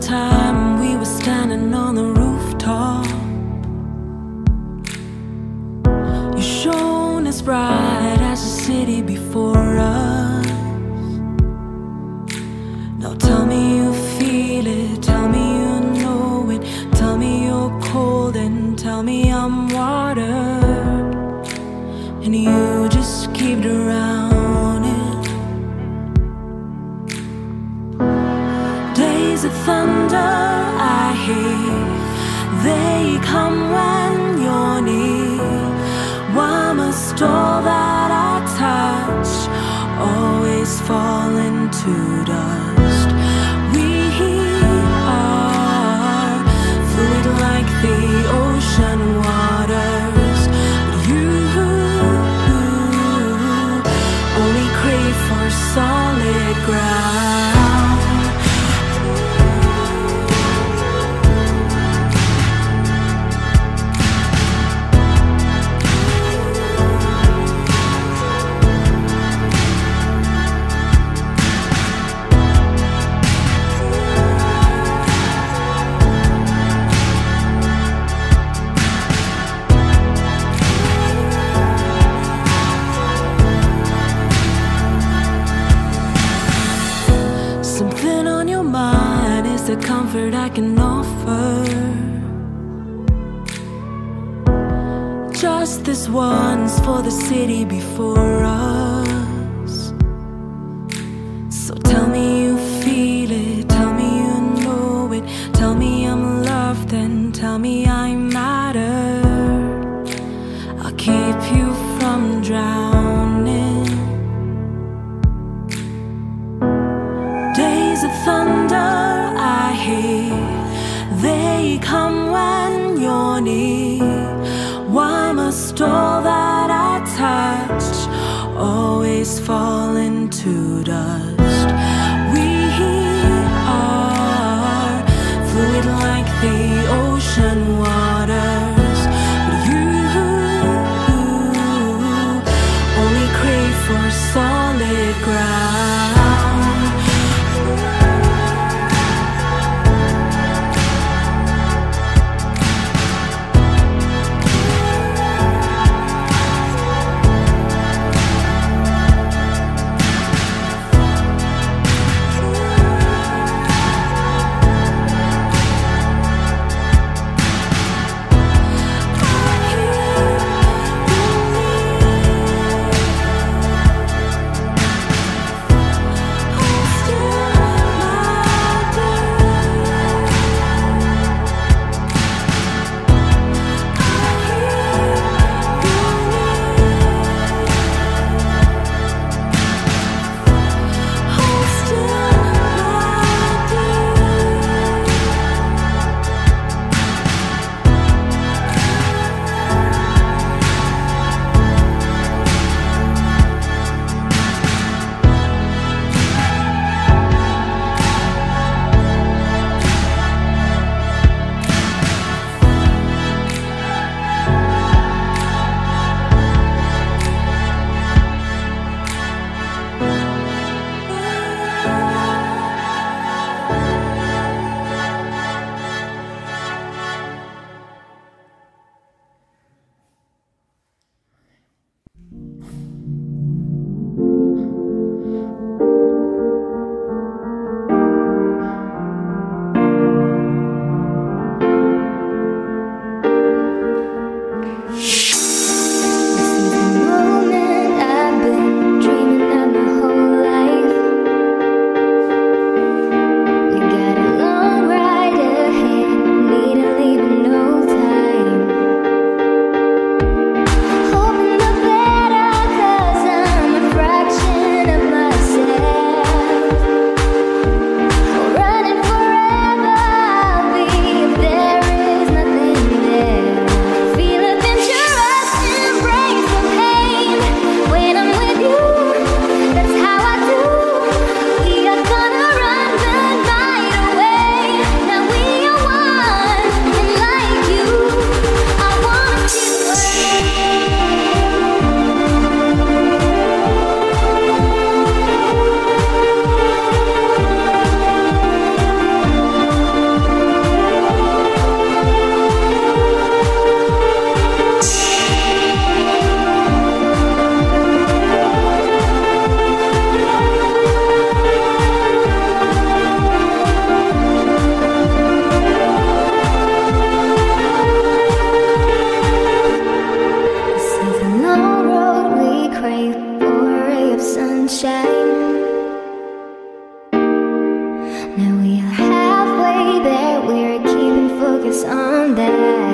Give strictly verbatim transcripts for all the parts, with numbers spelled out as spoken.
Time we were standing on the rooftop, you shone as bright as the city before us. Now tell me you feel it, tell me you know it, tell me you're cold and tell me I'm water, and you just keep around. The thunder I hear, they come when you're near. Why must all that I touch always fall into dust? We are fluid like the ocean waters, but you only crave for solid ground. The comfort I can offer, just this once for the city before us. So tell me you feel it, tell me you know it, tell me I'm loved and tell me I matter. I'll keep you from drowning. Days of thunder they come when you're near. Why must all that I touch always fall into dust? We are fluid like the ocean waters, but you only crave for solid ground. we are halfway there, we're keeping focus on that.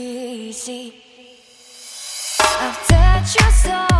easy. I've touched your soul.